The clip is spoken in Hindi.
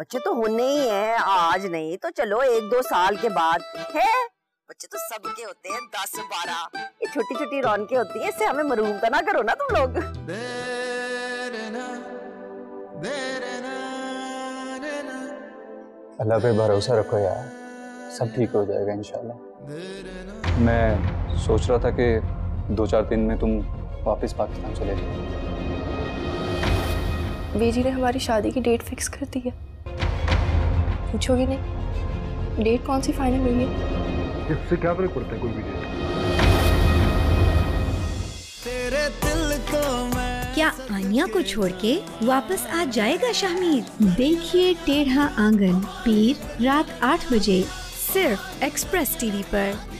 बच्चे तो होने ही हैं, आज नहीं तो चलो एक दो साल के बाद है। बच्चे तो सबके होते हैं 10-12, ये छोटी छोटी रौनकें होती हैं, इससे हमें मरूम तो ना करो ना तुम लोग। अल्लाह पे भरोसा रखो यार, सब ठीक हो जाएगा इंशाल्लाह। मैं सोच रहा था कि 2-4 दिन में तुम वापस पाकिस्तान चले जाओ। बीजी ने हमारी शादी की डेट फिक्स कर दी है। पूछोगे नहीं डेट कौन सी फाइनल हुई है, इससे क्या फर्क पड़ता है कोई भी डेट। क्या आनिया को छोड़ के वापस आ जाएगा शाहमीर? देखिए टेढ़ा आंगन पीर रात 8 बजे सिर्फ एक्सप्रेस टीवी पर।